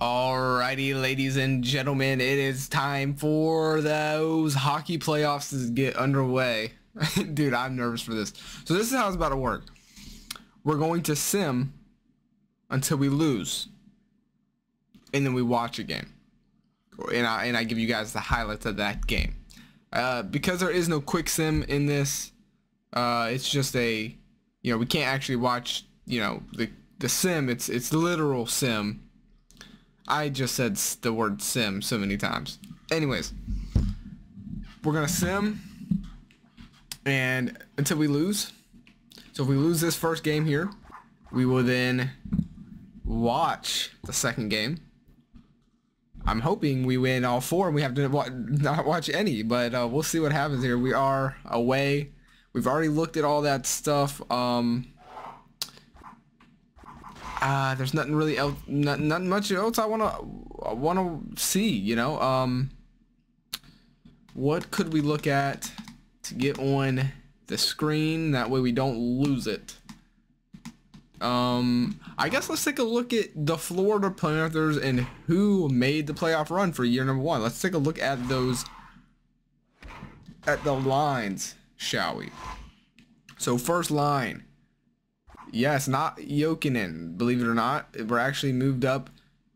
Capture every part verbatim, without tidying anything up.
Alrighty, ladies and gentlemen, it is time for those hockey playoffs to get underway. Dude, I'm nervous for this. So this is how it's about to work. We're going to sim until we lose, and then we watch a game, and I, and I give you guys the highlights of that game. Uh, because there is no quick sim in this, uh, it's just a, you know, we can't actually watch, you know, the, the sim, it's, it's literal sim. I just said the word sim so many times. Anyways, we're gonna sim and until we lose. So if we lose this first game here, we will then watch the second game. I'm hoping we win all four and we have to wa not watch any, but uh, we'll see what happens here. We are away. We've already looked at all that stuff. Um, Uh, there's nothing really else, not, not much else I wanna, I wanna see, you know. Um, what could we look at to get on the screen? That way we don't lose it. Um, I guess let's take a look at the Florida Panthers and who made the playoff run for year number one. Let's take a look at those, at the lines, shall we? So first line. Yes, not Jokinen, believe it or not. We're actually moved up.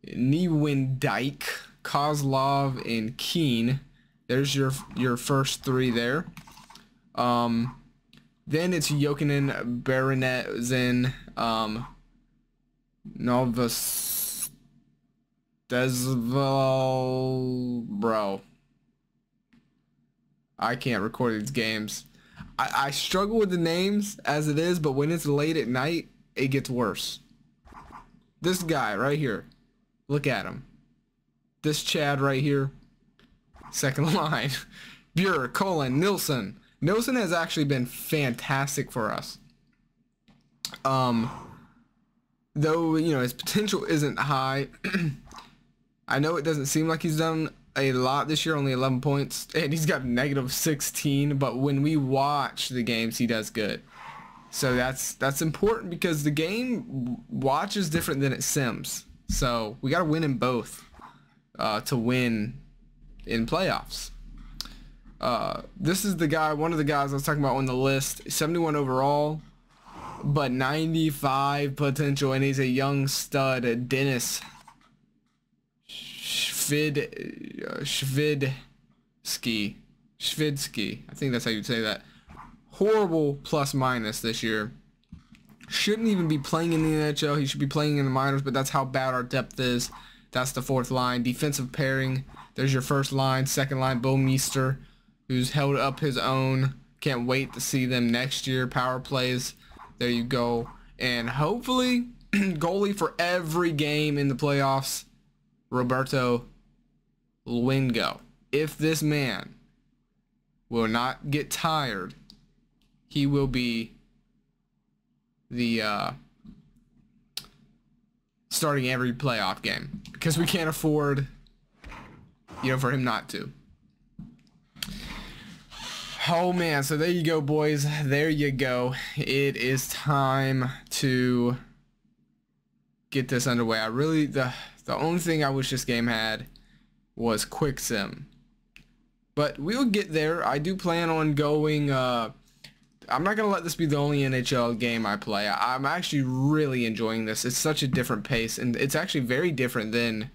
Nieuwendyk, Kozlov, and Keen. There's your your first three there. Um, then it's Jokinen, Baronetzen, um, Novas, Desval, bro. I can't record these games. I, I struggle with the names as it is, but when it's late at night, it gets worse. This guy right here, look at him. This Chad right here, second line. Bure, Colin, Nilsson. Nilsson has actually been fantastic for us. Um, though, you know, his potential isn't high. I know it doesn't seem like he's done a lot this year, only eleven points, and he's got negative sixteen, but when we watch the games he does good, so that's that's important because the game watch is different than it sims, so we got to win in both uh, to win in playoffs. Uh, this is the guy, one of the guys I was talking about on the list, seventy-one overall but ninety-five potential, and he's a young stud, a Dennis Vid, uh, Shvidsky, Shvidsky, I think that's how you'd say that. Horrible plus minus this year. Shouldn't even be playing in the N H L. He should be playing in the minors, but that's how bad our depth is. That's the fourth line. Defensive pairing. There's your first line. Second line, Bo Meester, who's held up his own. Can't wait to see them next year. Power plays. There you go. And hopefully, goalie for every game in the playoffs, Roberto Luongo. If this man will not get tired, he will be the uh, starting every playoff game, because we can't afford, you know, for him not to. Oh man, so there you go, boys. There you go. It is time to get this underway. I really the the only thing I wish this game had was quick sim, but we'll get there. I do plan on going, uh, I'm not gonna let this be the only N H L game I play. I, I'm actually really enjoying this. It's such a different pace, and it's actually very different than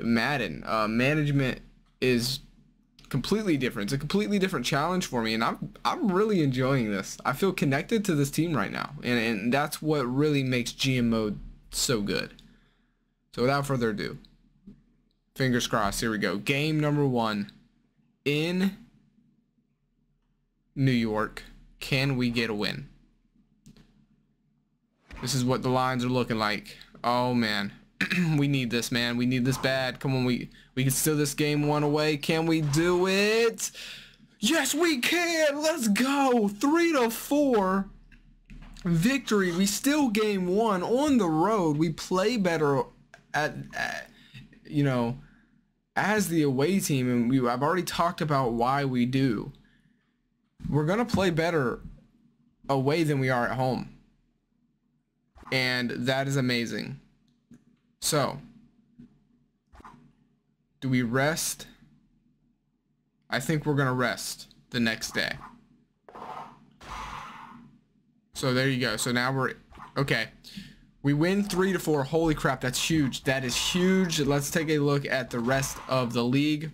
Madden. Uh, management is completely different. It's a completely different challenge for me, and I'm, I'm really enjoying this. I feel connected to this team right now, and, and that's what really makes G M mode so good. So without further ado, fingers crossed, here we go. Game number one in New York. Can we get a win? This is what the lines are looking like. Oh man, we need this, man. We need this bad. Come on, we, we can steal this game one away. Can we do it? Yes, we can. Let's go. Three to four. Victory. We steal game one on the road. We play better at, at you know, as the away team, and we, I've already talked about why we do. We're gonna play better away than we are at home, and that is amazing. So Do we rest? I think we're going to rest the next day. So there you go. So now we're... Okay. We win three to four. Holy crap, that's huge. That is huge. Let's take a look at the rest of the league.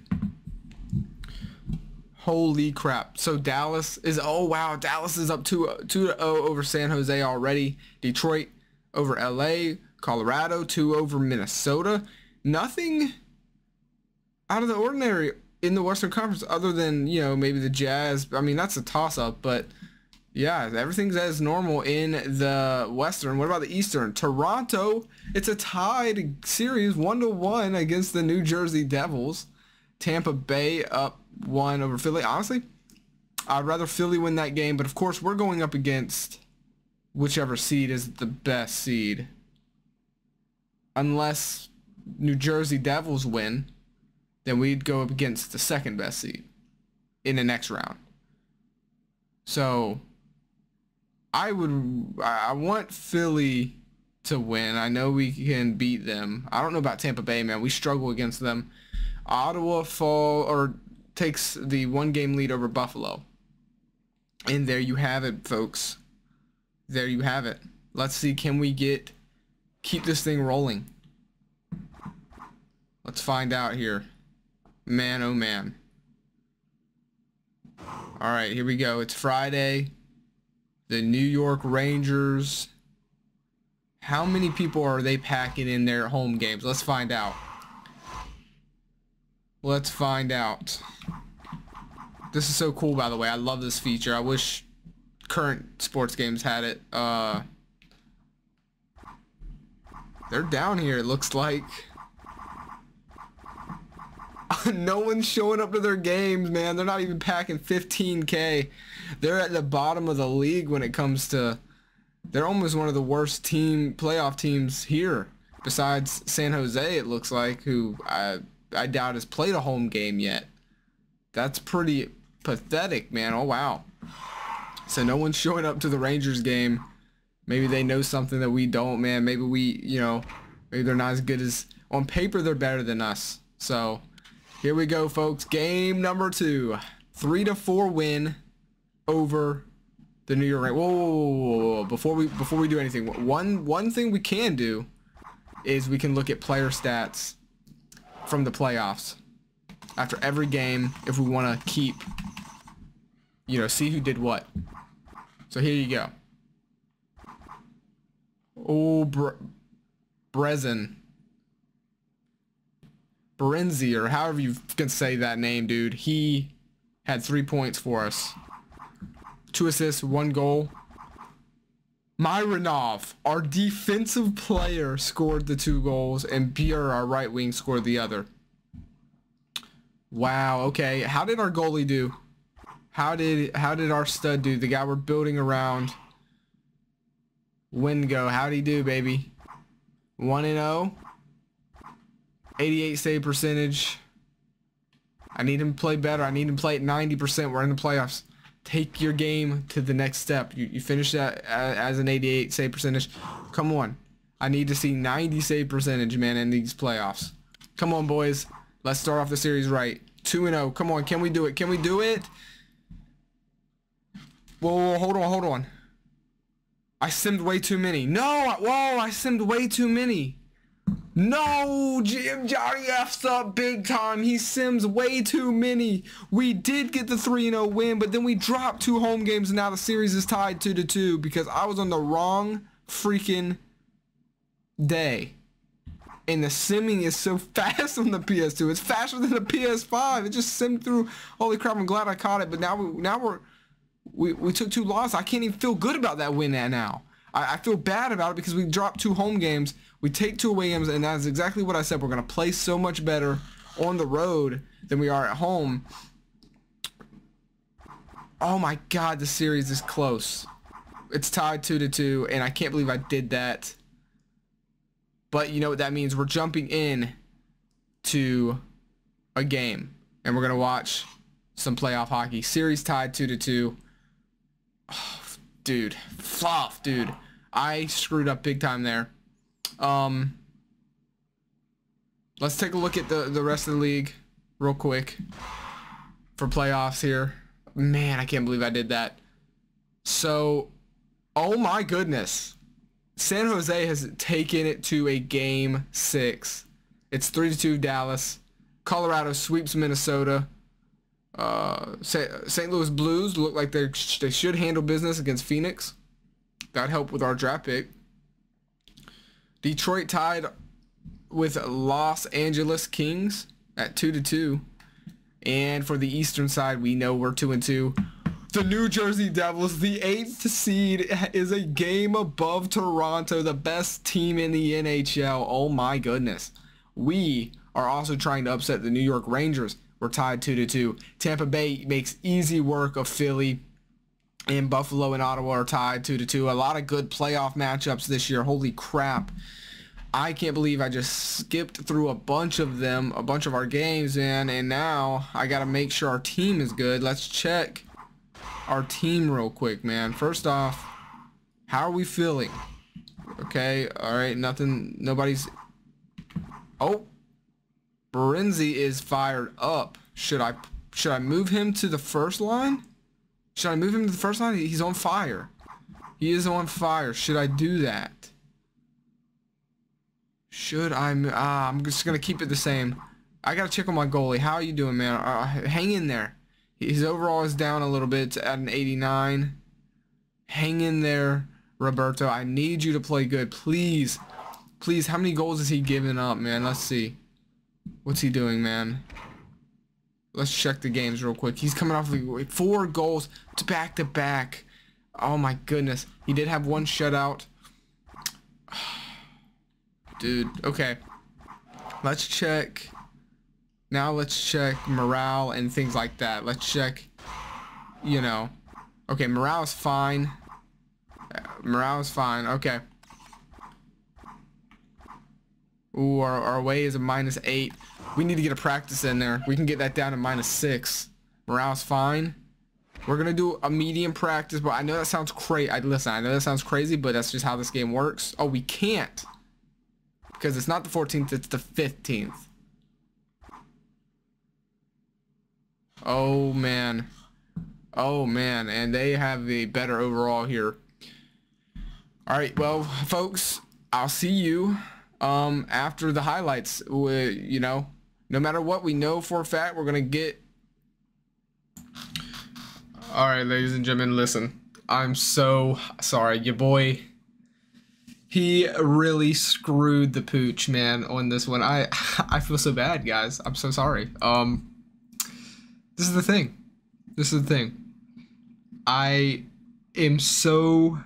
Holy crap. So Dallas is... Oh, wow. Dallas is up two to oh over San Jose already. Detroit over L A. Colorado, two over Minnesota. Nothing out of the ordinary in the Western Conference other than, you know, maybe the Jazz. I mean, that's a toss-up, but yeah, everything's as normal in the Western. What about the Eastern? Toronto, it's a tied series, one to one against the New Jersey Devils. Tampa Bay up one over Philly. Honestly, I'd rather Philly win that game, but of course, we're going up against whichever seed is the best seed. Unless New Jersey Devils win, then we'd go up against the second best seed in the next round. So I would, I want Philly to win. I know we can beat them. I don't know about Tampa Bay, man. We struggle against them. Ottawa fall or takes the one game lead over Buffalo. And there you have it, folks. There you have it. Let's see, can we get keep this thing rolling? Let's find out here. Man, oh man. All right, here we go. It's Friday. The New York Rangers. How many people are they packing in their home games? Let's find out. Let's find out. This is so cool, by the way. I love this feature. I wish current sports games had it. Uh, they're down here, it looks like. No one's showing up to their games, man. They're not even packing fifteen K. They're at the bottom of the league when it comes to... They're almost one of the worst team playoff teams here. Besides San Jose, it looks like, who I, I doubt has played a home game yet. That's pretty pathetic, man. Oh, wow. So no one's showing up to the Rangers game. Maybe they know something that we don't, man. Maybe we, you know, maybe they're not as good as... On paper, they're better than us. So... Here we go, folks. Game number two. Three to four win over the New York Rangers. Whoa, whoa, whoa, whoa, whoa. Before we before we do anything, one one thing we can do is we can look at player stats from the playoffs after every game if we want to keep, you know, see who did what. So here you go. Oh, Bre Brezen. Baronetzen, or however you can say that name, dude. He had three points for us. Two assists, one goal. Myronov, our defensive player, scored the two goals, and Bure, our right wing, scored the other. Wow, okay. How did our goalie do? How did how did our stud do? The guy we're building around. Wingo, how'd he do, baby? one and oh. eighty-eight save percentage. I need him to play better. I need him to play at ninety percent. We're in the playoffs. Take your game to the next step. You, you finish that as an eighty-eight save percentage. Come on. I need to see ninety save percentage, man, in these playoffs. Come on, boys. Let's start off the series right. two and oh. Come on. Can we do it? Can we do it? Whoa, whoa, hold on, hold on. I simmed way too many. No. Whoa, I simmed way too many. No, Jim Johnny F's up big time. He sims way too many. We did get the three and oh win, but then we dropped two home games, and now the series is tied two to two because I was on the wrong freaking day. And the simming is so fast on the P S two. It's faster than the P S five. It just simmed through. Holy crap, I'm glad I caught it, but now, we, now we're, we, we took two losses. I can't even feel good about that win now. I, I feel bad about it because we dropped two home games. We take two away games, and that is exactly what I said. We're going to play so much better on the road than we are at home. Oh, my God. The series is close. It's tied two to two, and I can't believe I did that. But you know what that means. We're jumping in to a game, and we're going to watch some playoff hockey. Series tied two to two. Oh, dude. Fluff, dude. I screwed up big time there. Um, Let's take a look at the, the rest of the league real quick for playoffs here. Man, I can't believe I did that. So, oh my goodness. San Jose has taken it to a game six. It's three to two Dallas. Colorado sweeps Minnesota. Uh, Saint Louis Blues look like they they should handle business against Phoenix. That helped with our draft pick. Detroit tied with Los Angeles Kings at two to two, and for the Eastern side, we know we're two and two. The New Jersey Devils, the eighth seed, is a game above Toronto, the best team in the N H L. Oh my goodness. We are also trying to upset the New York Rangers. We're tied two to two. Tampa Bay makes easy work of Philly, and Buffalo and Ottawa are tied two to two. A lot of good playoff matchups this year. Holy crap! I can't believe I just skipped through a bunch of them, a bunch of our games, man. And now I gotta make sure our team is good. Let's check our team real quick, man. First off, how are we feeling? Okay, all right, nothing. Nobody's. Oh. Renzi is fired up. Should I should I move him to the first line? Should I move him to the first line? He's on fire. He is on fire. Should I do that? Should I? Ah, I'm just gonna keep it the same. I gotta check on my goalie. How are you doing, man? Uh, hang in there. His overall is down a little bit at an eighty-nine. Hang in there, Roberto. I need you to play good, please, please. How many goals is he giving up, man? Let's see. What's he doing, man? Let's check the games real quick. He's coming off like four goals to back to back. Oh my goodness. He did have one shutout. Dude, okay. Let's check. Now let's check morale and things like that. Let's check, you know. Okay, morale is fine. Morale is fine. Okay. Ooh, our, our away is a minus eight. We need to get a practice in there. We can get that down to minus six. Morale's fine. We're going to do a medium practice, but I know that sounds crazy. Listen, I know that sounds crazy, but that's just how this game works. Oh, we can't. Because it's not the fourteenth, it's the fifteenth. Oh, man. Oh, man. And they have the better overall here. All right, well, folks, I'll see you. Um, after the highlights, we, you know, no matter what, we know for a fact we're going to get. All right, ladies and gentlemen, listen, I'm so sorry. Your boy, he really screwed the pooch, man, on this one. I, I feel so bad, guys. I'm so sorry. Um, this is the thing. This is the thing. I am so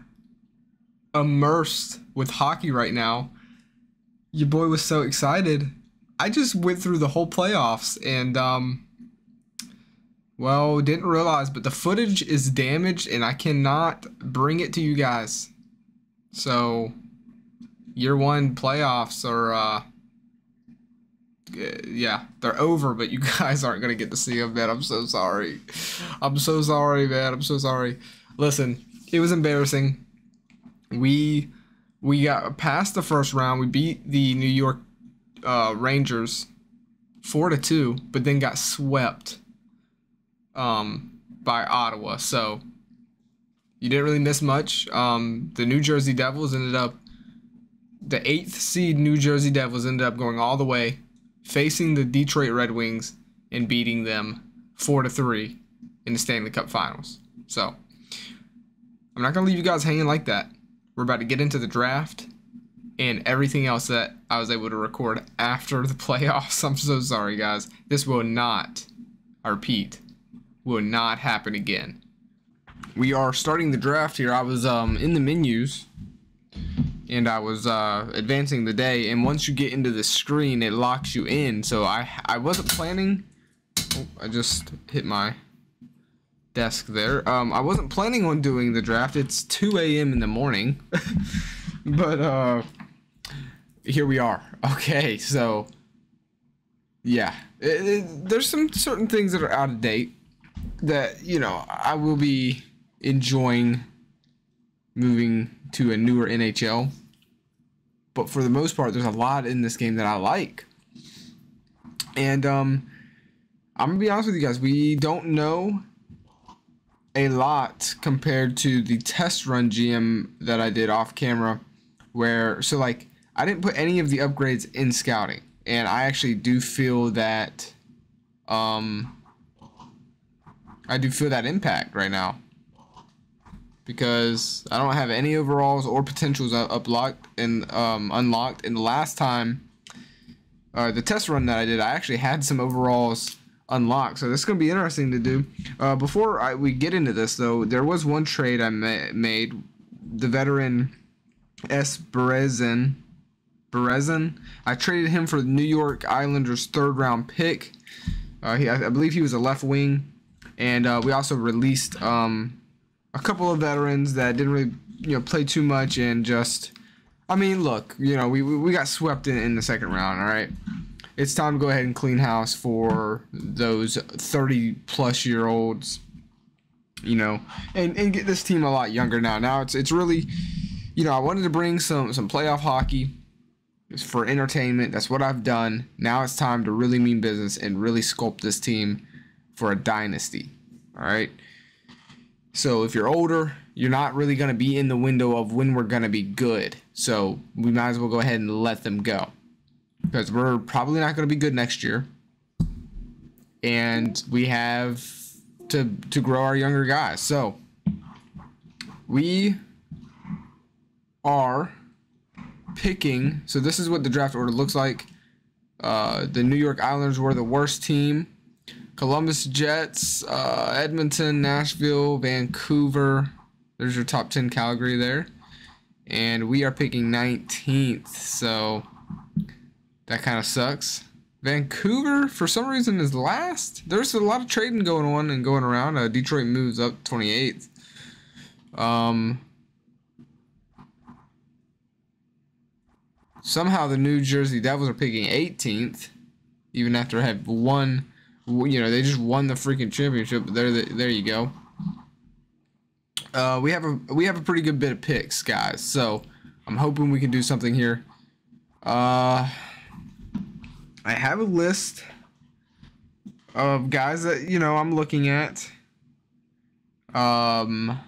immersed with hockey right now. Your boy was so excited. I just went through the whole playoffs and, um, well, didn't realize, but the footage is damaged and I cannot bring it to you guys. So, year one playoffs are, uh, yeah, they're over, but you guys aren't going to get to see them, man. I'm so sorry. I'm so sorry, man. I'm so sorry. Listen, it was embarrassing. We... We got past the first round. We beat the New York uh, Rangers four to two, but then got swept um, by Ottawa. So you didn't really miss much. Um, the New Jersey Devils ended up, the eighth seed New Jersey Devils ended up going all the way, facing the Detroit Red Wings and beating them four to three in the Stanley Cup Finals. So I'm not going to leave you guys hanging like that. We're about to get into the draft and everything else that I was able to record after the playoffs. I'm so sorry, guys. This will not, I repeat, will not happen again. We are starting the draft here. I was um, in the menus and I was uh, advancing the day. And once you get into the screen, it locks you in. So I, I wasn't planning. Oh, I just hit my desk there. Um, I wasn't planning on doing the draft. It's two A M in the morning, but uh, here we are. Okay, so yeah, it, it, there's some certain things that are out of date that, you know, I will be enjoying moving to a newer N H L, but for the most part, there's a lot in this game that I like. And um, I'm going to be honest with you guys. We don't know a lot compared to the test run G M that I did off camera, where so like I didn't put any of the upgrades in scouting. And I actually do feel that um, I do feel that impact right now, because I don't have any overalls or potentials up locked and um, unlocked. And the last time, uh, the test run that I did, I actually had some overalls unlocked. So this is going to be interesting to do. Uh, before I, we get into this, though, there was one trade I ma made. The veteran S. Baronetzen. Baronetzen. I traded him for the New York Islanders' third-round pick. Uh, he, I, I believe he was a left wing, and uh, we also released um, a couple of veterans that didn't really, you know, play too much and just. I mean, look, you know, we we, we got swept in, in the second round. All right, it's time to go ahead and clean house for those thirty-plus-year-olds, you know, and and get this team a lot younger now. Now it's it's really, you know, I wanted to bring some some playoff hockey. It's for entertainment. That's what I've done. Now it's time to really mean business and really sculpt this team for a dynasty. All right. So if you're older, you're not really going to be in the window of when we're going to be good. So we might as well go ahead and let them go, because we're probably not going to be good next year. And we have to, to grow our younger guys. So we are picking. So this is what the draft order looks like. Uh, the New York Islanders were the worst team. Columbus Jets, uh, Edmonton, Nashville, Vancouver. There's your top ten, Calgary there. And we are picking nineteenth. So that kind of sucks. Vancouver, for some reason, is last. There's a lot of trading going on and going around. Uh, Detroit moves up twenty-eighth. Um... Somehow the New Jersey Devils are picking eighteenth, even after I had won, you know, they just won the freaking championship. But there, there you go. Uh, we have a we have a pretty good bit of picks, guys. So I'm hoping we can do something here. Uh, I have a list of guys that, you know, I'm looking at. Um,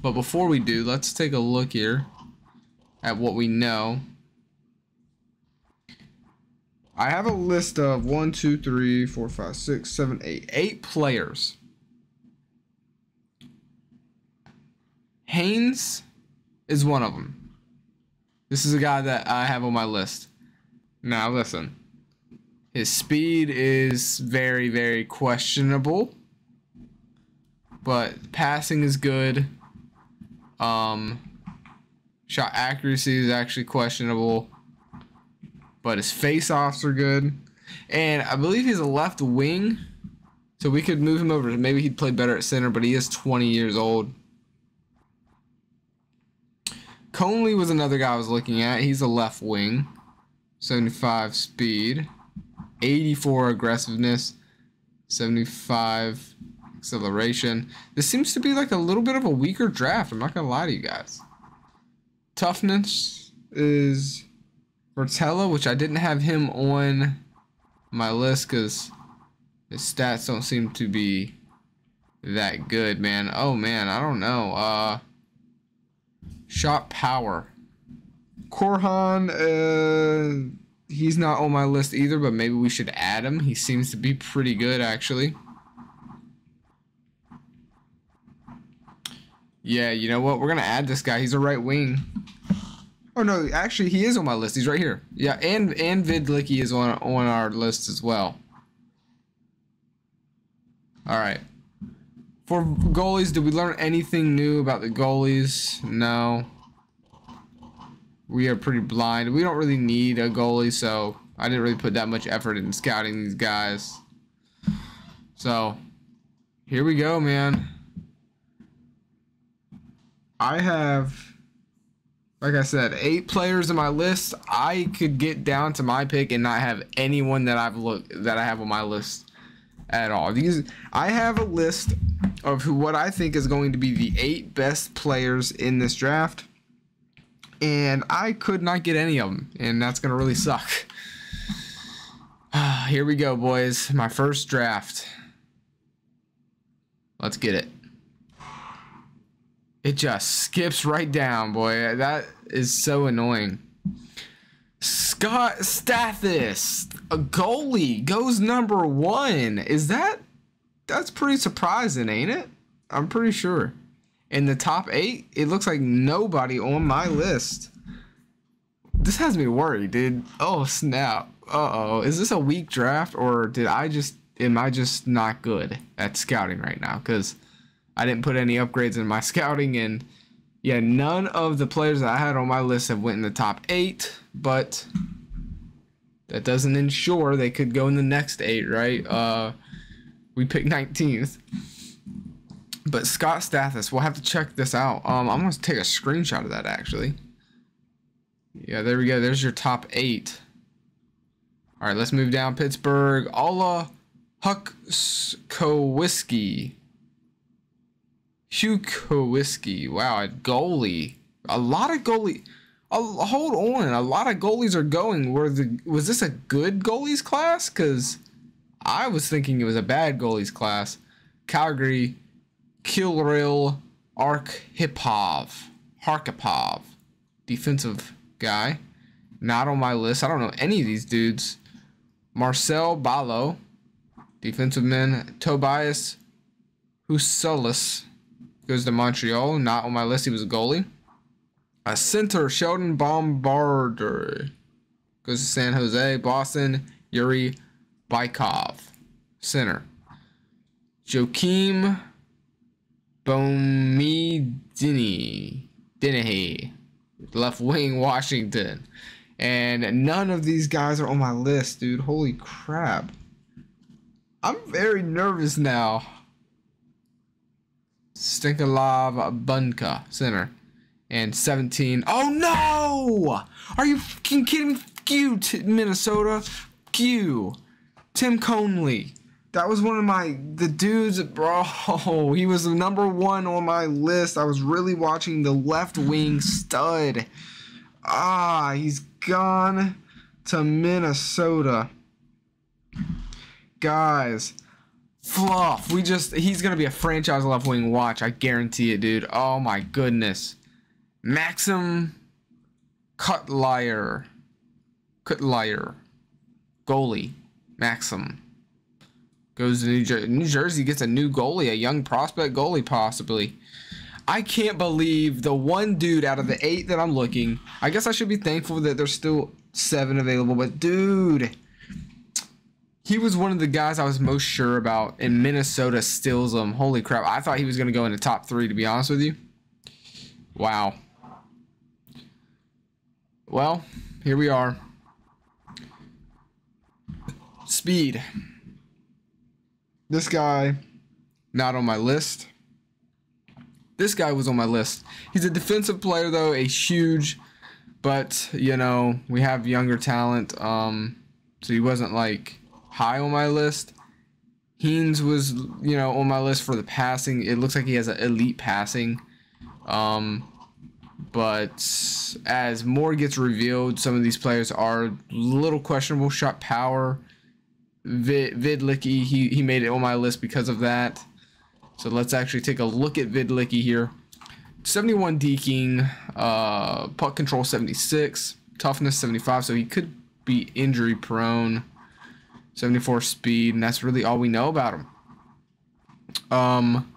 but before we do, let's take a look here at what we know. I have a list of one, two, three, four, five, six, seven, eight, eight players. Haynes is one of them. This is a guy that I have on my list. Now listen, his speed is very, very questionable, but passing is good. Um. Shot accuracy is actually questionable, but his face-offs are good. And I believe he's a left wing, so we could move him over. Maybe he'd play better at center, but he is twenty years old. Conley was another guy I was looking at. He's a left wing, seventy-five speed, eighty-four aggressiveness, seventy-five acceleration. This seems to be like a little bit of a weaker draft. I'm not going to lie to you guys. Toughness is Vertella, which I didn't have him on my list because his stats don't seem to be that good, man. Oh, man, I don't know. Uh, shot power. Korhan, uh, he's not on my list either, but maybe we should add him. He seems to be pretty good, actually. Yeah, you know what? We're going to add this guy. He's a right wing. Oh, no. Actually, he is on my list. He's right here. Yeah, and and Vidlička is on, on our list as well. All right. For goalies, did we learn anything new about the goalies? No. We are pretty blind. We don't really need a goalie, so I didn't really put that much effort in scouting these guys. So, here we go, man. I have, like I said, eight players in my list. I could get down to my pick and not have anyone that I've looked that I have on my list at all. These I have a list of who what I think is going to be the eight best players in this draft, and I could not get any of them, and that's gonna really suck. Here we go, boys. My first draft. Let's get it. It just skips right down, boy. That is so annoying. Scott Stathis, a goalie, goes number one. Is that... That's pretty surprising, ain't it? I'm pretty sure. In the top eight, it looks like nobody on my list. This has me worried, dude. Oh, snap. Uh-oh. Is this a weak draft, or did I just... Am I just not good at scouting right now? Because... I didn't put any upgrades in my scouting, and yeah, none of the players that I had on my list have went in the top eight, but that doesn't ensure they could go in the next eight, right? Uh, we picked nineteenth, but Scott Stathis, we'll have to check this out. Um, I'm going to take a screenshot of that, actually. Yeah, there we go. There's your top eight. All right, let's move down. Pittsburgh, Ala Hukowiski. Hukowiski, wow, a goalie. A lot of goalie. A, hold on, a lot of goalies are going. Were the was this a good goalies class? Because I was thinking it was a bad goalies class. Calgary, Kirill Arkhipov, Harkipov, defensive guy. Not on my list. I don't know any of these dudes. Marcel Balo, defensive man. Tobias Husulis. Goes to Montreal. Not on my list. He was a goalie. A center, Sheldon Bombardier. Goes to San Jose. Boston, Yuri Bykov. Center. Joakim Bomedini. Dennehy. Left wing, Washington. And none of these guys are on my list, dude. Holy crap. I'm very nervous now. Stinkalav Bunka, center. And seventeen. Oh, no! Are you fucking kidding me? Fuck you, Minnesota. Fuck you. Tim Conley. That was one of my... The dudes, bro. He was the number one on my list. I was really watching the left wing stud. Ah, he's gone to Minnesota. Guys... Fluff. We just, he's going to be a franchise left wing watch. I guarantee it, dude. Oh my goodness. Maxim Cutlier. Cutlier. Goalie. Maxim. Goes to New Jersey. New Jersey gets a new goalie, a young prospect goalie possibly. I can't believe the one dude out of the eight that I'm looking. I guess I should be thankful that there's still seven available, but dude. He was one of the guys I was most sure about, and Minnesota steals him. Holy crap. I thought he was going to go in the top three, to be honest with you. Wow. Well, here we are. Speed. This guy, not on my list. This guy was on my list. He's a defensive player, though, a huge, but, you know, we have younger talent, um, so he wasn't, like... high on my list. Heans was, you know, on my list for the passing. It looks like he has an elite passing. Um, but as more gets revealed, some of these players are little questionable. Shot power. Vid Vidlicky, he, he made it on my list because of that. So let's actually take a look at Vidlicky here. seventy-one deking, uh, puck control seventy-six, toughness seventy-five, so he could be injury prone. seventy-four speed, and that's really all we know about him. Um,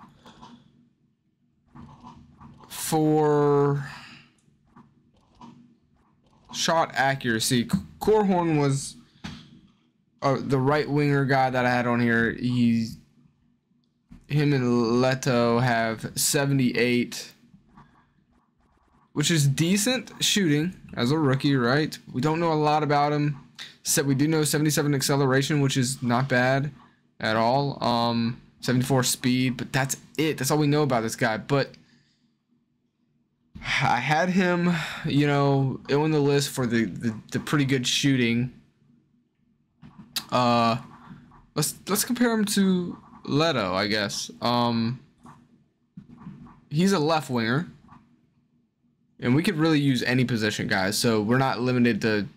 for shot accuracy, Korhan was uh, the right winger guy that I had on here. He's him and Leto have seventy-eight, which is decent shooting as a rookie, right? We don't know a lot about him. Except we do know seventy-seven acceleration, which is not bad at all. Um, seventy-four speed, but that's it. That's all we know about this guy. But I had him, you know, on the list for the, the, the pretty good shooting. Uh, let's let's compare him to Leto, I guess. Um, he's a left winger, and we could really use any position, guys. So we're not limited to.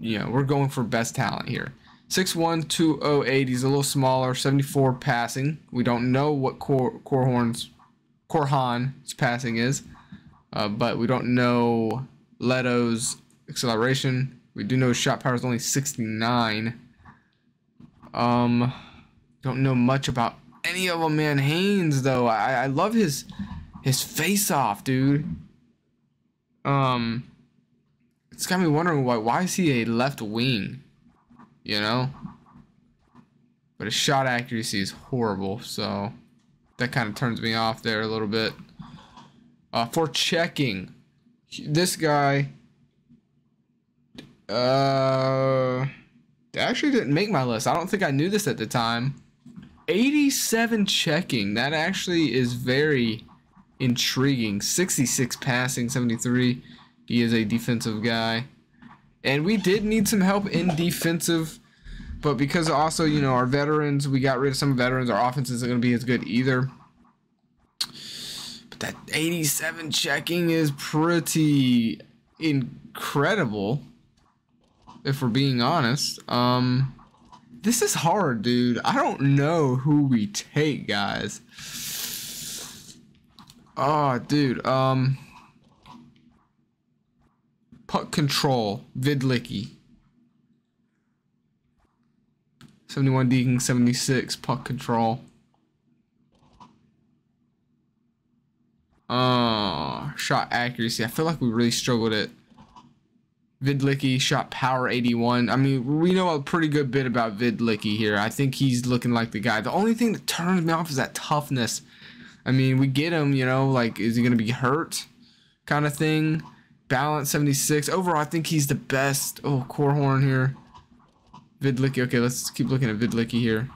You know, we're going for best talent here. six one, two oh eight. He's a little smaller, seventy-four passing. We don't know what Cor Korhan's, Korhan's passing is, uh, but we don't know Leto's acceleration. We do know his shot power is only sixty-nine. Um, don't know much about any of them, man. Haynes, though, I, I love his his face-off, dude. Um, it's got me wondering why why is he a left wing, you know? But his shot accuracy is horrible, so that kind of turns me off there a little bit. Uh, for checking, this guy. Uh, they actually didn't make my list. I don't think I knew this at the time. eighty-seven checking. That actually is very intriguing. sixty-six passing, seventy-three. He is a defensive guy. And we did need some help in defensive. But because also, you know, our veterans, we got rid of some veterans. Our offense isn't going to be as good either. But that eighty-seven checking is pretty incredible, if we're being honest. Um, this is hard, dude. I don't know who we take, guys. Oh, dude. Um, puck control, Vidlicky. seventy-one deking, seventy-six puck control. Oh, shot accuracy. I feel like we really struggled at Vidlicky. Shot power eighty-one. I mean, we know a pretty good bit about Vidlicky here. I think he's looking like the guy. The only thing that turns me off is that toughness. I mean, we get him, you know, like, is he going to be hurt kind of thing. Balance seventy-six. Overall, I think he's the best. Oh, Korhan here. Vidlicky. Okay, let's keep looking at Vidlicky here.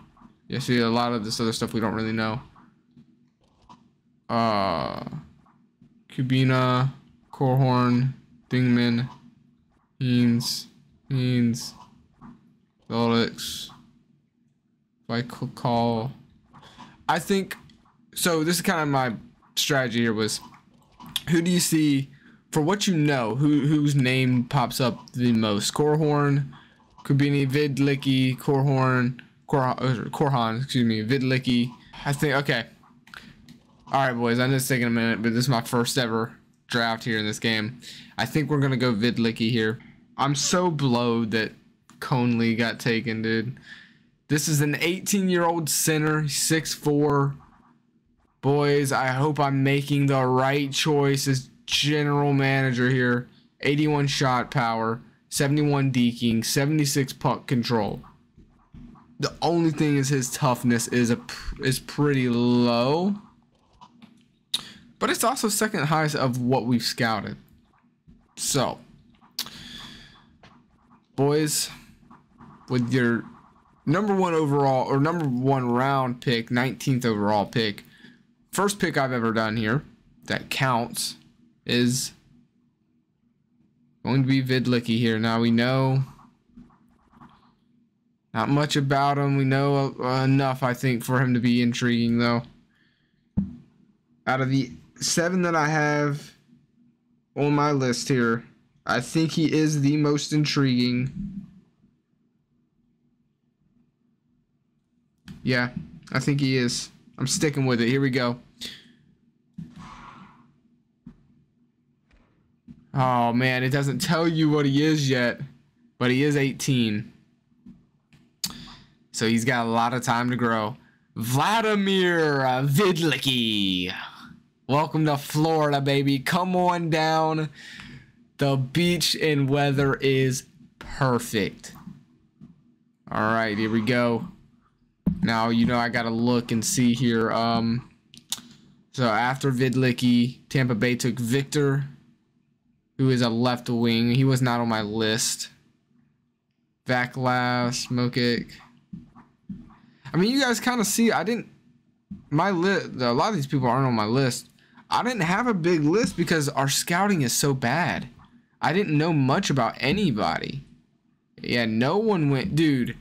Yeah, see, a lot of this other stuff we don't really know. Uh, Kubina, Korhan, Dingman. Heans, Heans, Felix, like call. I think so. This is kind of my strategy here. Was who do you see for what you know? Who whose name pops up the most? Korhan, Kubini, Vidlicky, Korhan, Korhan, Korhan. Excuse me, Vidlicky. I think. Okay. All right, boys. I know it's taking a minute, but this is my first ever draft here in this game. I think we're gonna go Vidlicky here. I'm so blowed that Conley got taken, dude. This is an eighteen-year-old center, six four. Boys, I hope I'm making the right choice as general manager here. eighty-one shot power, seventy-one deking, seventy-six puck control. The only thing is his toughness is a is pretty low, but it's also second highest of what we've scouted. So, boys, with your number one overall or number one round pick, nineteenth overall pick, first pick I've ever done here that counts is going to be Vidlicky here. Now we know not much about him. We know uh, enough, I think, for him to be intriguing, though. Out of the seven that I have on my list here, I think he is the most intriguing. Yeah, I think he is. I'm sticking with it. Here we go. Oh, man, it doesn't tell you what he is yet, but he is eighteen. So he's got a lot of time to grow. Vladimír Vidlicky. Welcome to Florida, baby. Come on down. The beach and weather is perfect. All right, here we go. Now, you know, I got to look and see here. Um, so after Vidlicky, Tampa Bay took Victor, who is a left wing. He was not on my list. Vaclav, Mokic. I mean, you guys kind of see, I didn't, my list, a lot of these people aren't on my list. I didn't have a big list because our scouting is so bad. I didn't know much about anybody. Yeah, no one went, dude.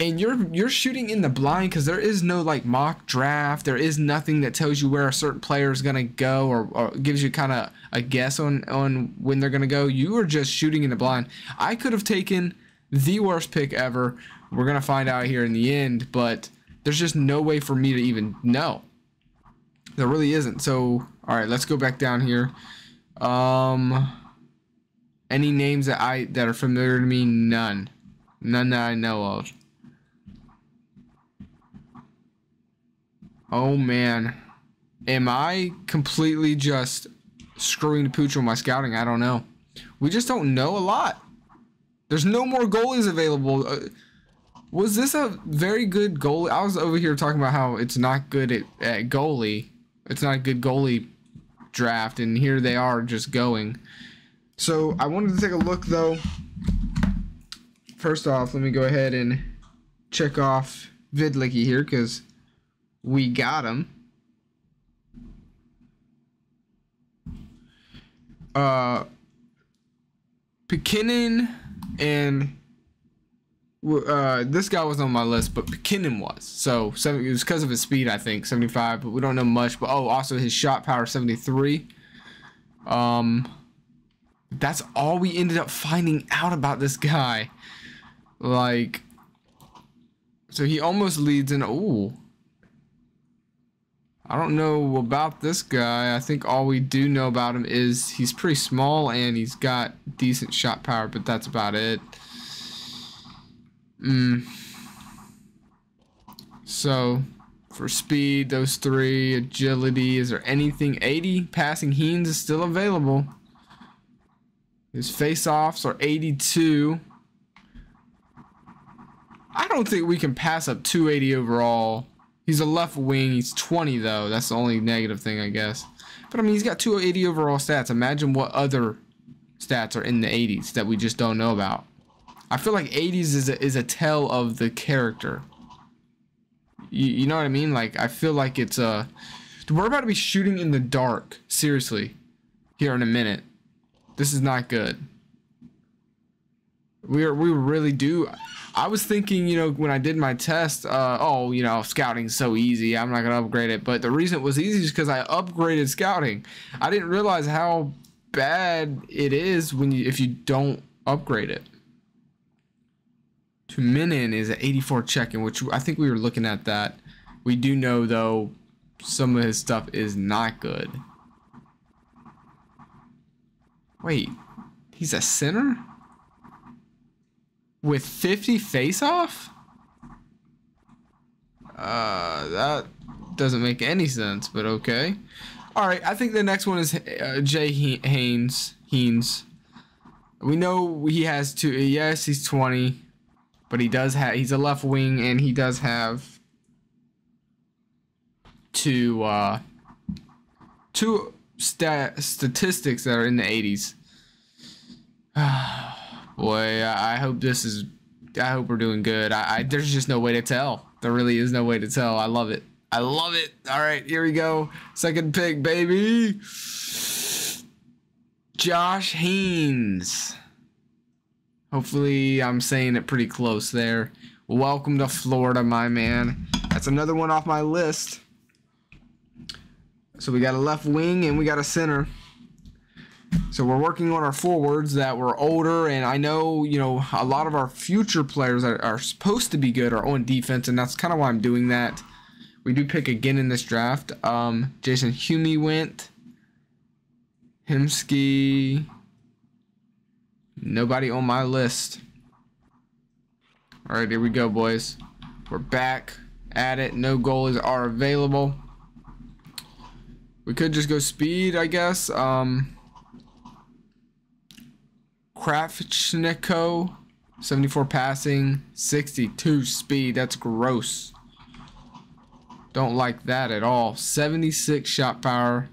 And you're you're shooting in the blind because there is no like mock draft. There is nothing that tells you where a certain player is gonna go or, or gives you kind of a guess on on when they're gonna go. You are just shooting in the blind. I could have taken the worst pick ever. We're going to find out here in the end, but there's just no way for me to even know. There really isn't. So, all right, let's go back down here. Um, any names that I that are familiar to me? None. None that I know of. Oh, man. Am I completely just screwing the pooch on my scouting? I don't know. We just don't know a lot. There's no more goalies available. Uh, was this a very good goalie? I was over here talking about how it's not good at, at goalie. It's not a good goalie draft, and here they are just going. So I wanted to take a look, though. First off, let me go ahead and check off Vidlicky here because we got him. Uh, Pekkinen and uh, this guy was on my list, but Pekkinen was. So seventy, it was because of his speed, I think, seventy-five, but we don't know much. But oh, also his shot power, seventy-three. Um, that's all we ended up finding out about this guy. Like, so he almost leads in. Ooh, I don't know about this guy. I think all we do know about him is he's pretty small and he's got decent shot power, but that's about it. Mm. So, for speed, those three. Agility, is there anything? eighty passing. Heans is still available. His face-offs are eighty-two. I don't think we can pass up two eighty overall. He's a left wing. He's twenty, though. That's the only negative thing, I guess. But, I mean, he's got two eighty overall stats. Imagine what other stats are in the eighties that we just don't know about. I feel like eighties is a, is a tell of the character. You, you know what I mean? Like, I feel like it's a... We're about to be shooting in the dark, seriously, here in a minute. This is not good. We are, we really do... I was thinking, you know, when I did my test, uh, oh, you know, scouting's so easy. I'm not going to upgrade it. But the reason it was easy is because I upgraded scouting. I didn't realize how bad it is when you, if you don't upgrade it. Tuominen is an eighty-four check-in, which I think we were looking at that. We do know, though, some of his stuff is not good. Wait, he's a center? With fifty face-off? Uh, that doesn't make any sense, but okay. All right, I think the next one is uh, Jay Haynes. Haynes. We know he has two. Yes, he's twenty, but he does have. He's a left wing, and he does have two uh, two stat statistics that are in the eighties. Boy, I hope this is. I hope we're doing good. I, I there's just no way to tell. There really is no way to tell. I love it. I love it. All right, here we go. Second pick, baby. Josh Haynes. Hopefully, I'm saying it pretty close there. Welcome to Florida, my man. That's another one off my list. So we got a left wing and we got a center. So we're working on our forwards that were older, and I know, you know, a lot of our future players that are supposed to be good are on defense, and that's kind of why I'm doing that. We do pick again in this draft. Um, Jason Humey went. Hemsky. Nobody on my list. All right, here we go, boys. We're back at it. No goalies are available. We could just go speed, I guess. Um... Kravchenko, seventy-four passing, sixty-two speed. That's gross. Don't like that at all. seventy-six shot power.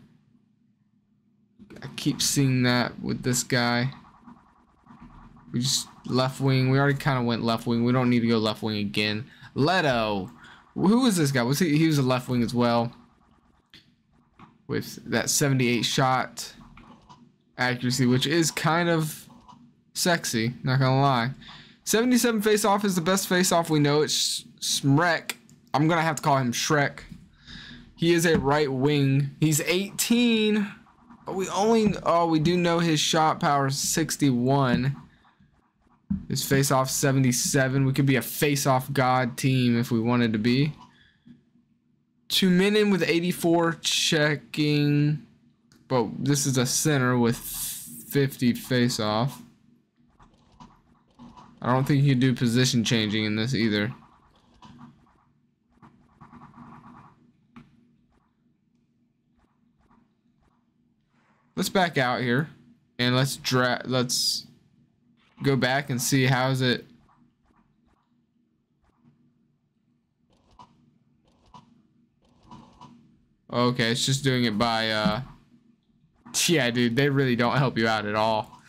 I keep seeing that with this guy. We just left wing. We already kind of went left wing. We don't need to go left wing again. Leto. Who was this guy? Was he? He was a left wing as well. With that seventy-eight shot accuracy, which is kind of sexy, not gonna lie. seventy-seven face-off is the best face-off we know. It's Smrek. I'm gonna have to call him Shrek. He is a right wing. He's eighteen. We only, oh, we do know his shot power is sixty-one. Is face-off seventy-seven. We could be a face-off god team if we wanted to be. Tuominen with eighty-four checking. But this is a center with fifty face-off. I don't think you do position changing in this either. Let's back out here and let's dra let's go back and see how's it. Okay, it's just doing it by uh yeah, dude, they really don't help you out at all.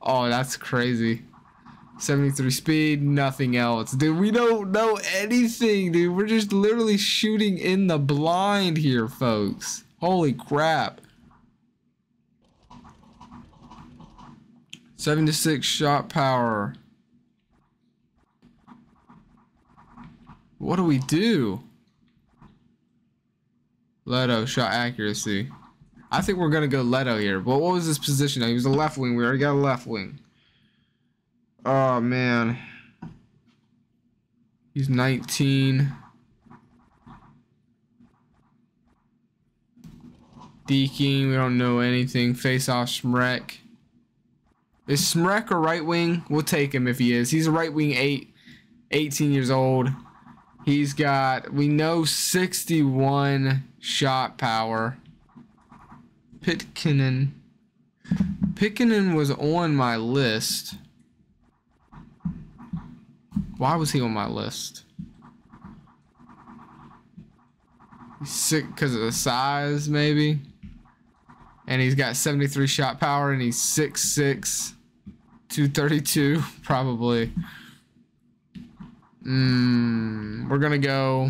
Oh, that's crazy. seventy-three speed, nothing else. Dude, we don't know anything, dude. We're just literally shooting in the blind here, folks. Holy crap. seventy-six shot power. What do we do? Leto, shot accuracy. I think we're going to go Leto here. But what was his position? He was a left wing. We already got a left wing. Oh, man. He's nineteen. Deaking. We don't know anything. Face off Smrek. Is Smrek a right wing? We'll take him if he is. He's a right wing eight. eighteen years old. He's got, we know, sixty-one shot power. Pekkinen. Pekkinen was on my list. Why was he on my list? He's sick because of the size, maybe. And he's got seventy-three shot power, and he's six six, two thirty-two, probably. Mm, we're going to go.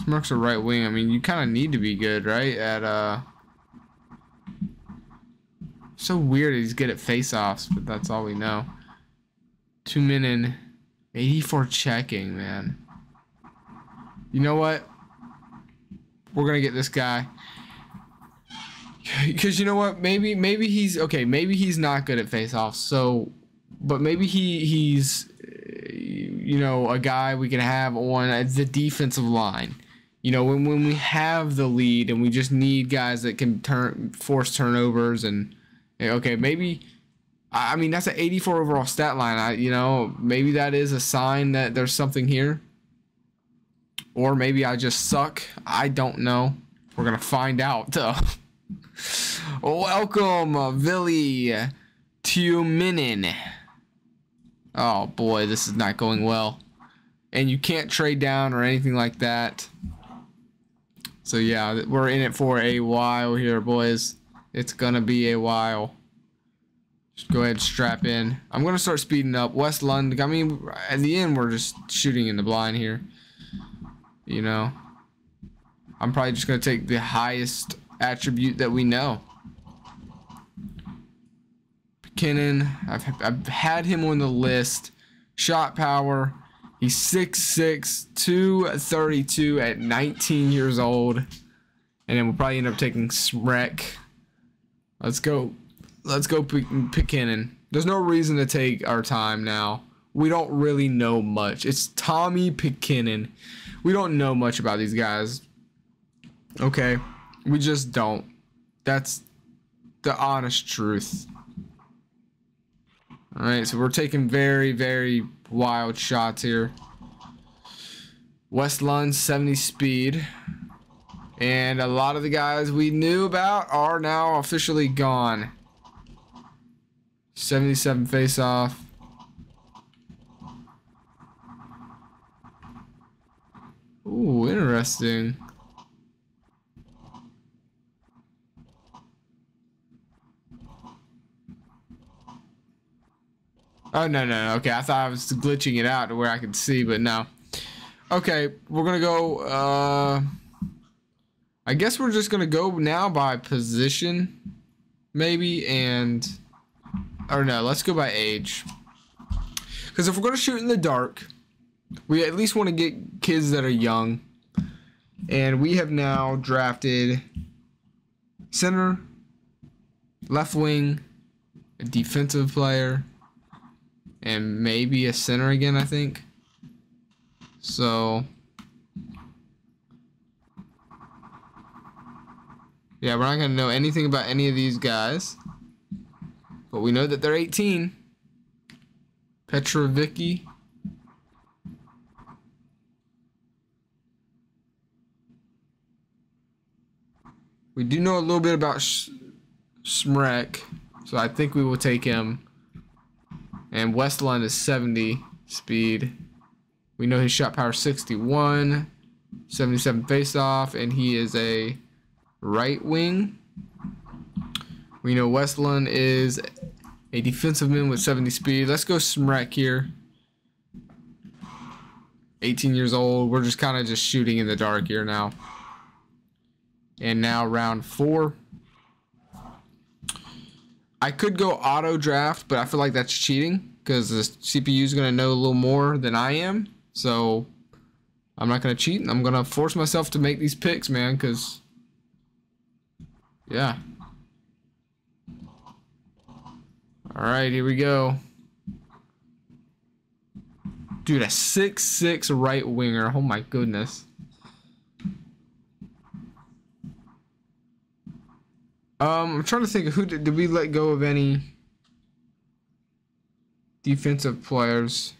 Smrk's a right wing. I mean, you kind of need to be good, right? At, uh. So weird he's good at face-offs, but that's all we know. Tuominen, eighty-four checking, man. You know what? We're going to get this guy. Because you know what? Maybe maybe he's... Okay, maybe he's not good at face-offs, so... But maybe he he's, you know, a guy we can have on the defensive line. You know, when, when we have the lead and we just need guys that can turn force turnovers and... Okay, maybe, I mean, that's an eighty-four overall stat line. I, you know, maybe that is a sign that there's something here. Or maybe I just suck. I don't know. We're going to find out. Welcome, Ville Tuominen. Oh, boy, this is not going well. And you can't trade down or anything like that. So, yeah, we're in it for a while here, boys. It's gonna be a while. Just go ahead and strap in. I'm gonna start speeding up. Westland, I mean, at the end, we're just shooting in the blind here. You know, I'm probably just gonna take the highest attribute that we know. Pekkinen, I've, I've had him on the list. Shot power, he's six six, two thirty-two at nineteen years old. And then we'll probably end up taking Smrek. Let's go. Let's go Pekkinen. There's no reason to take our time now. We don't really know much. It's Tommy Pekkinen. We don't know much about these guys. Okay. We just don't. That's the honest truth. Alright, so we're taking very, very wild shots here. Westlund, seventy speed. And a lot of the guys we knew about are now officially gone. seventy-seven face-off. Ooh, interesting. Oh, no, no, no. Okay, I thought I was glitching it out to where I could see, but no. Okay, we're going to go... Uh, I guess we're just gonna go now by position, maybe, and or no, let's go by age. Because if we're gonna shoot in the dark, we at least want to get kids that are young. And we have now drafted center, left wing, a defensive player, and maybe a center again, I think. So, yeah, we're not going to know anything about any of these guys. But we know that they're eighteen. Petrovicki. We do know a little bit about Smrek, so I think we will take him. And Westland is seventy speed. We know his shot power is sixty-one, seventy-seven faceoff, and he is a right wing. We know Westland is a defensive man with seventy speed. Let's go Smrek here. eighteen years old. We're just kind of just shooting in the dark here now. And now round four. I could go auto draft, but I feel like that's cheating because the C P U is going to know a little more than I am. So I'm not going to cheat. I'm going to force myself to make these picks, man, because, yeah. All right, here we go. Dude, a six six right winger. Oh, my goodness. Um, I'm trying to think, who did, did we let go of any defensive players?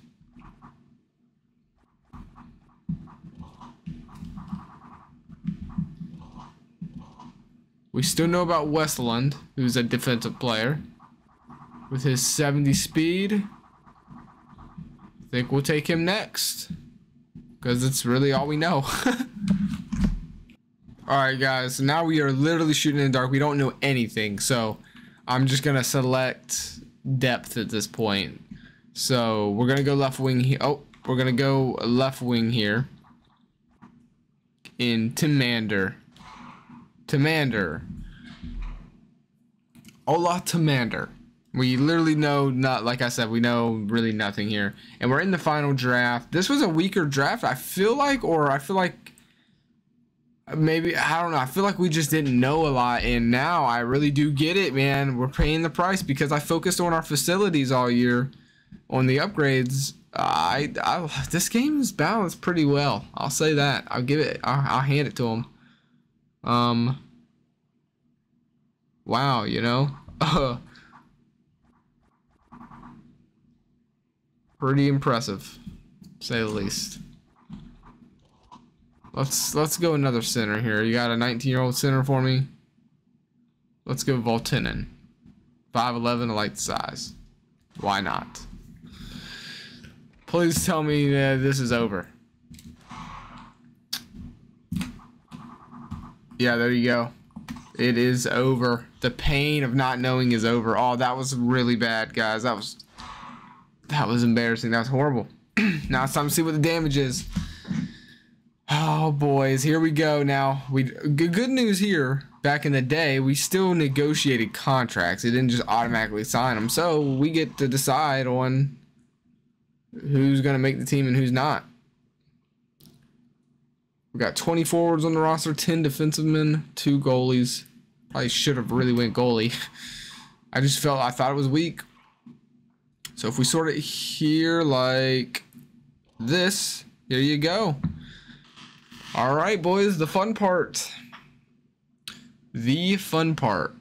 We still know about Westland, who's a defensive player. With his seventy speed, I think we'll take him next. Because it's really all we know. Alright guys, so now we are literally shooting in the dark. We don't know anything, so I'm just going to select depth at this point. So we're going to go left wing here. Oh, we're going to go left wing here in Tim Mander. Tim Mander. Hola, Tim Mander. We literally know, not, like I said, we know really nothing here. And we're in the final draft. This was a weaker draft, I feel like, or I feel like... Maybe, I don't know. I feel like we just didn't know a lot, and now I really do get it, man. We're paying the price because I focused on our facilities all year, on the upgrades. Uh, I, I this game is balanced pretty well. I'll say that. I'll give it. I'll, I'll hand it to him. Um. Wow, you know, uh, pretty impressive, to say the least. Let's let's go another center here. You got a nineteen-year-old center for me. Let's go Valtinen. five eleven, I like the size. Why not? Please tell me that this is over. Yeah, there you go. It is over. The pain of not knowing is over. Oh, that was really bad, guys. That was that was embarrassing. That was horrible. Now it's time to see what the damage is. Oh, boys, here we go now. We good news here. Back in the day, we still negotiated contracts. It didn't just automatically sign them. So we get to decide on who's going to make the team and who's not. We got twenty forwards on the roster, ten defensemen, two goalies. Probably should have really went goalie. I just felt, I thought it was weak. So if we sort it here like this, here you go. All right, boys, the fun part. The fun part.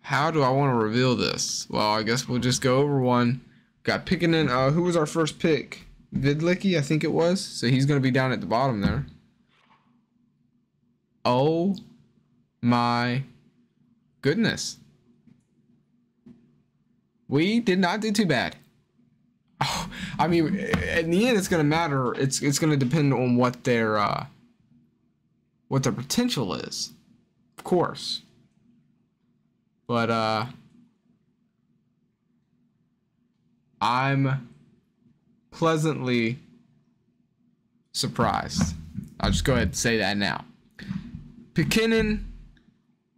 How do I want to reveal this? Well, I guess we'll just go over one. Got picking in. Uh, who was our first pick? Vidlička, I think it was. So he's going to be down at the bottom there. Oh, my goodness. We did not do too bad. Oh, I mean, in the end, it's gonna matter. It's it's gonna depend on what their uh, what their potential is, of course. But uh, I'm pleasantly surprised. I'll just go ahead and say that now. Pekkinen,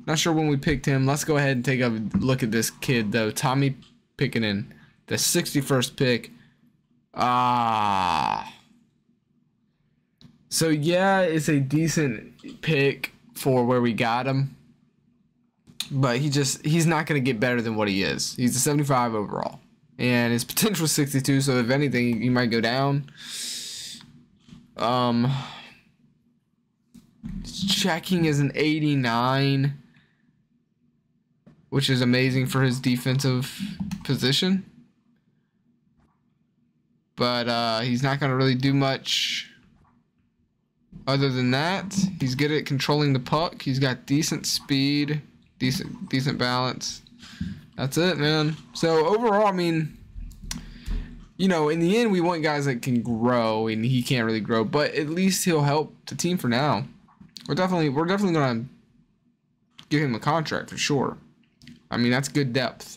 not sure when we picked him. Let's go ahead and take a look at this kid though, Tommy Pekkinen. The sixty-first pick. Ah. So, yeah, it's a decent pick for where we got him. but he just, he's not going to get better than what he is. He's a seventy-five overall, and his potential is sixty-two, so if anything, he might go down. Um, checking is an eighty-nine, which is amazing for his defensive position. But uh, he's not going to really do much other than that. He's good at controlling the puck. He's got decent speed, decent decent balance. That's it, man. So overall, I mean, you know, in the end, we want guys that can grow, and he can't really grow. But at least he'll help the team for now. We're definitely we're definitely going to give him a contract for sure. I mean, that's good depth.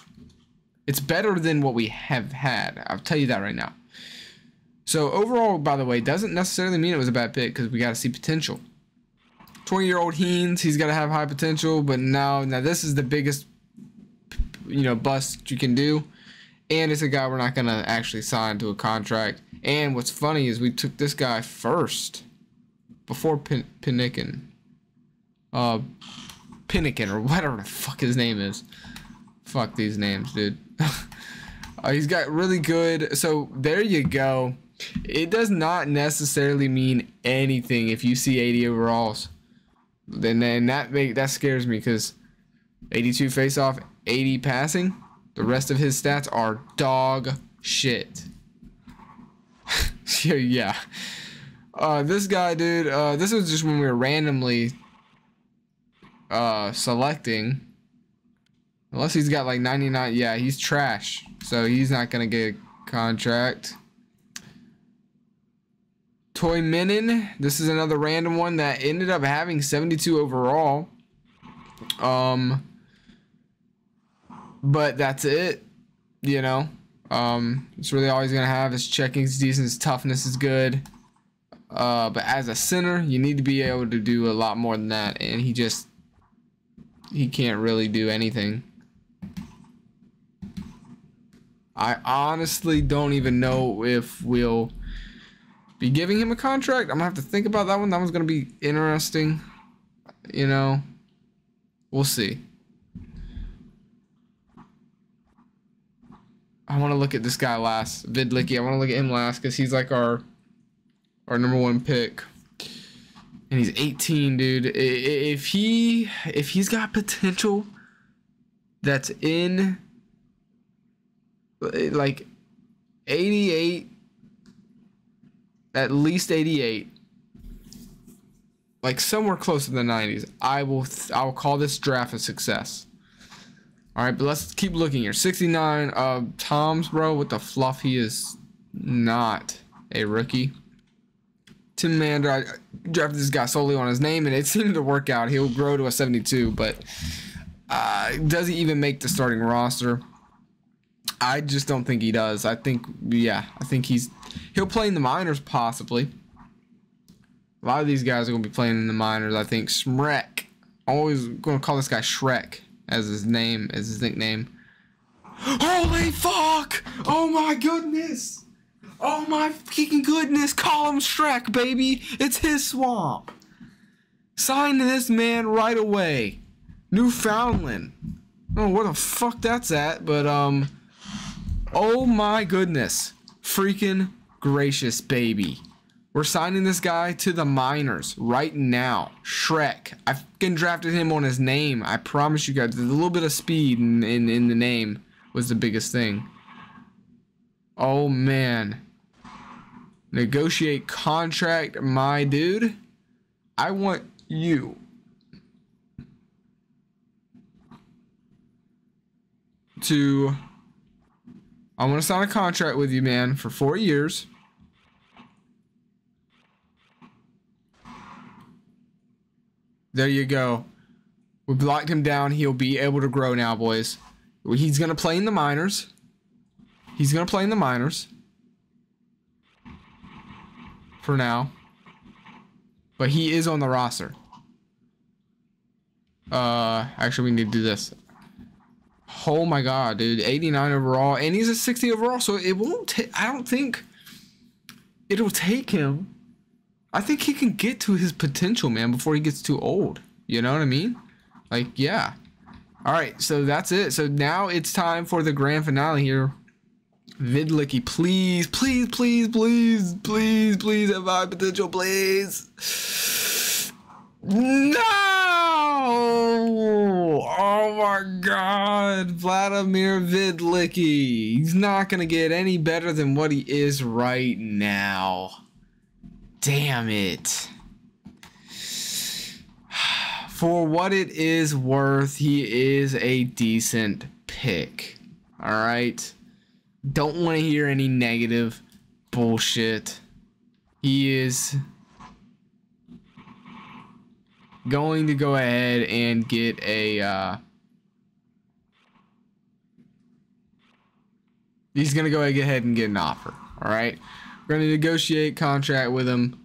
It's better than what we have had. I'll tell you that right now. So overall, by the way, doesn't necessarily mean it was a bad pick, because we got to see potential. twenty-year-old Heans, he's got to have high potential, but now, now this is the biggest, you know, bust you can do. And it's a guy we're not going to actually sign to a contract. And what's funny is we took this guy first before Pekkinen. Uh, Pekkinen or whatever the fuck his name is. Fuck these names, dude. uh, he's got really good. So there you go. It does not necessarily mean anything if you see eighty overalls. Then then that make, that scares me, because eighty-two faceoff, eighty passing. The rest of his stats are dog shit. So, yeah. Uh, this guy, dude. Uh, this was just when we were randomly uh, selecting. Unless he's got like ninety-nine. Yeah, he's trash. So he's not gonna get a contract. Tuominen, this is another random one that ended up having seventy-two overall. Um, but that's it, you know. Um, it's really all he's gonna have. His checking's decent, his toughness is good. Uh, but as a center, you need to be able to do a lot more than that, and he just he can't really do anything. I honestly don't even know if we'll be giving him a contract. I'm gonna have to think about that one. That one's gonna be interesting. You know, we'll see. I want to look at this guy last, Vidlička. I want to look at him last, because he's like our our number one pick, and he's eighteen, dude. If he if he's got potential, that's in like eighty-eight. At least eighty-eight, like somewhere close to the nineties, I will th I will call this draft a success. All right, but let's keep looking here. sixty-nine, uh, Toms, bro, with the fluff, he is not a rookie. Tim Mander, I drafted this guy solely on his name, and it seemed to work out. He'll grow to a seventy-two, but uh, does he even make the starting roster? I just don't think he does. I think, yeah, I think he's he'll play in the minors possibly. A lot of these guys are gonna be playing in the minors. I think Smrek. Always gonna call this guy Shrek as his name, as his nickname. Holy fuck! Oh my goodness! Oh my freaking goodness! Call him Shrek, baby! It's his swamp. Sign to this man right away. Newfoundland. I don't know where the fuck that's at, but um. Oh my goodness. Freaking gracious, baby. We're signing this guy to the minors right now. Shrek. I fucking drafted him on his name. I promise you guys. A little bit of speed in, in, in the name was the biggest thing. Oh, man. Negotiate contract, my dude. I want you. To... I want to sign a contract with you, man, for four years. There you go. We blocked him down. He'll be able to grow now, boys. He's going to play in the minors. He's going to play in the minors. For now. But he is on the roster. Uh, actually, we need to do this. Oh my god, dude, eighty-nine overall, and he's a sixty overall, so it won't take, I don't think it'll take him. I think he can get to his potential, man, before he gets too old. You know what I mean? Like, yeah. All right, so that's it. So now it's time for the grand finale here. Vidlicky, please, please, please, please, please, please have high potential, please. No! Oh my God, Vladimir Vidlicky. He's not gonna get any better than what he is right now. Damn it. For what it is worth, he is a decent pick. All right. Don't want to hear any negative bullshit. He is going to go ahead and get a... Uh, he's going to go ahead and get an offer. All right. We're going to negotiate contract with him.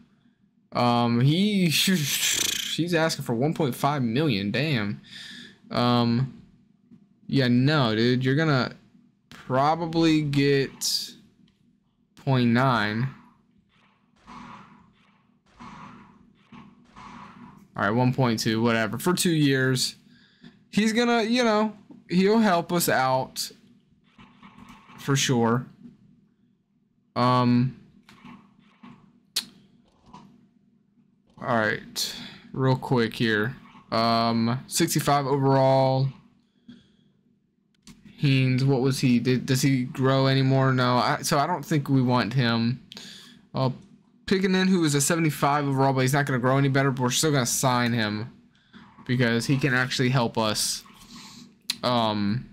Um, he... She's asking for one point five million. Damn. Um, yeah, no, dude. You're gonna probably get zero point nine. All right, one point two, whatever, for two years. He's gonna, you know, he'll help us out for sure. Um. All right. Real quick here. Um, sixty-five overall. Heans, what was he? Did, does he grow anymore? No. I, so I don't think we want him. Uh, Pekkinen, who is a seventy-five overall, but he's not going to grow any better, but we're still going to sign him because he can actually help us. Um,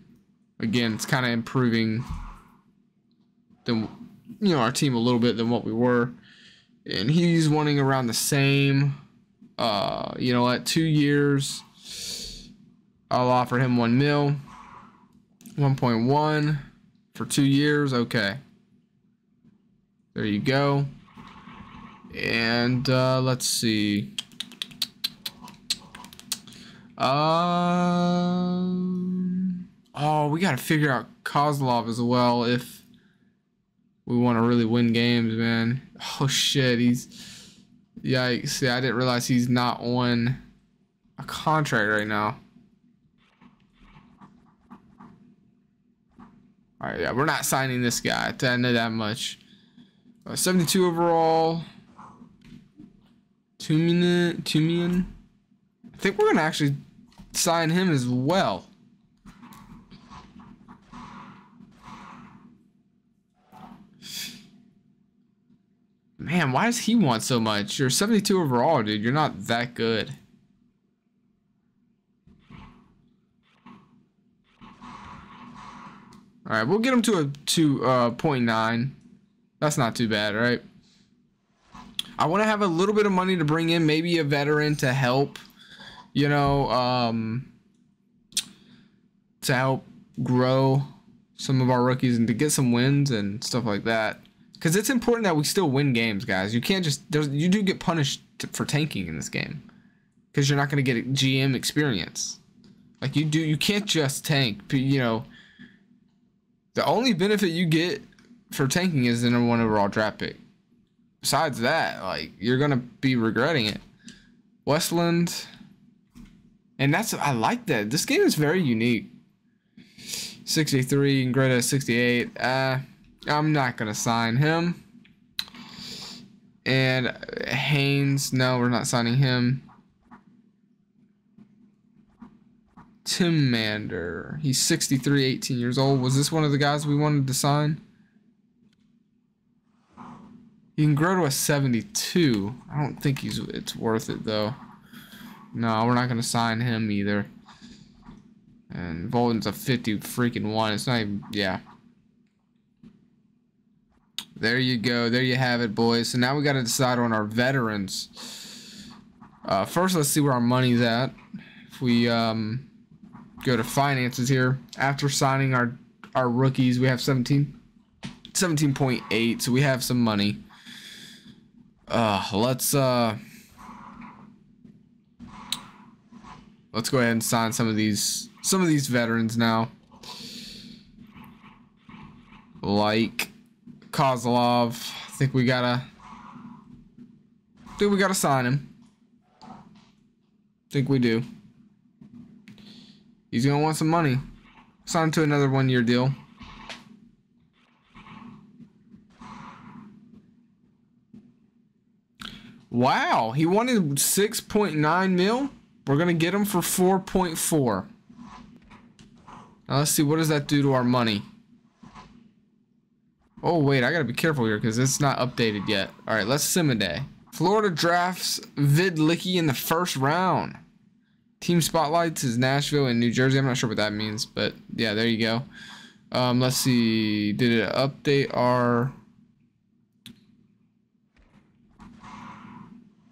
again, it's kind of improving than, you know, our team a little bit than what we were. And he's wanting around the same... Uh, you know what? Two years. I'll offer him one mil. one point one for two years. Okay. There you go. And uh, let's see. Um. Oh, we gotta figure out Kozlov as well if we want to really win games, man. Oh shit, he's. Yikes, yeah, I didn't realize he's not on a contract right now. All right, yeah, we're not signing this guy. I know that much. Uh, seventy-two overall. Tuominen, Tuominen. I think we're going to actually sign him as well. Man, why does he want so much? You're seventy-two overall, dude. You're not that good. All right, we'll get him to a to uh, zero point nine. That's not too bad, right? I want to have a little bit of money to bring in, maybe a veteran to help, you know, um, to help grow some of our rookies and to get some wins and stuff like that. Because it's important that we still win games, guys. You can't just... There's, you do get punished for tanking in this game. Because you're not going to get a G M experience. Like, you do... You can't just tank. You know... The only benefit you get for tanking is the number one overall draft pick. Besides that, like, you're going to be regretting it. Westland. And that's... I like that. This game is very unique. sixty-three and Greta sixty-eight. Uh... I'm not going to sign him. And Haynes, no, we're not signing him. Tim Mander, he's sixty-three, eighteen years old. Was this one of the guys we wanted to sign? He can grow to a seventy-two. I don't think he's. It's worth it, though. No, we're not going to sign him either. And Bolden's a fifty freaking one. It's not even, yeah. There you go. There you have it, boys. So now we got to decide on our veterans. Uh, first, let's see where our money's at. If we um, go to finances here, after signing our our rookies, we have seventeen, seventeen point eight. So we have some money. Uh, let's uh, let's go ahead and sign some of these some of these veterans now. Like. Kozlov, I think we gotta think we gotta sign him. I think we do. He's going to want some money. Sign him to another one-year deal. Wow, he wanted six point nine mil. We're going to get him for four point four. Now let's see, what does that do to our money? Oh, wait, I got to be careful here because it's not updated yet. All right, let's Simidae. Florida drafts Vidlička in the first round. Team spotlights is Nashville and New Jersey. I'm not sure what that means, but yeah, there you go. Um, let's see, did it update our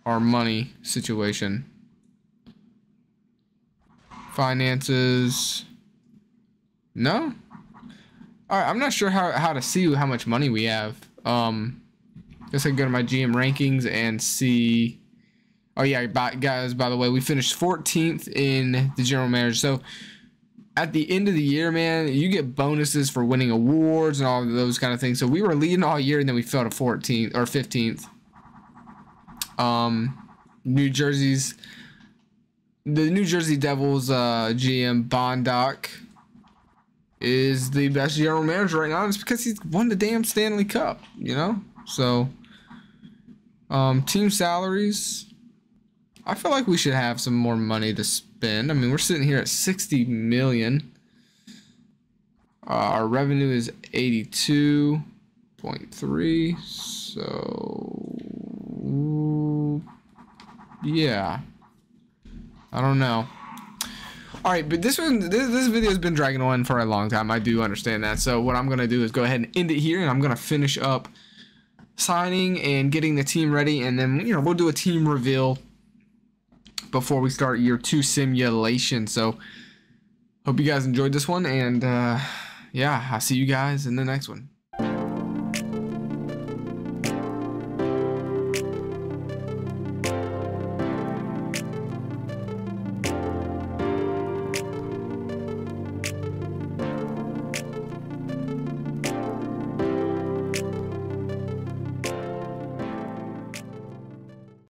our money situation? Finances. No. All right, I'm not sure how, how to see how much money we have. Um, guess I can go to my G M rankings and see. Oh yeah, by, guys, by the way, we finished fourteenth in the general manager. So at the end of the year, man, you get bonuses for winning awards and all of those kind of things. So we were leading all year and then we fell to fourteenth or fifteenth. Um, New Jersey's, the New Jersey Devils uh, G M Bondoc is the best general manager right now. It's because he's won the damn Stanley Cup, you know? So, um, team salaries. I feel like we should have some more money to spend. I mean, we're sitting here at sixty million. Uh, our revenue is eighty-two point three. So, yeah. I don't know. All right, but this one, this, this video has been dragging on for a long time. I do understand that. So what I'm going to do is go ahead and end it here, and I'm going to finish up signing and getting the team ready, and then, you know, we'll do a team reveal before we start year two simulation. So hope you guys enjoyed this one, and uh, yeah, I'll see you guys in the next one.